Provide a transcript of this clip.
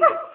No.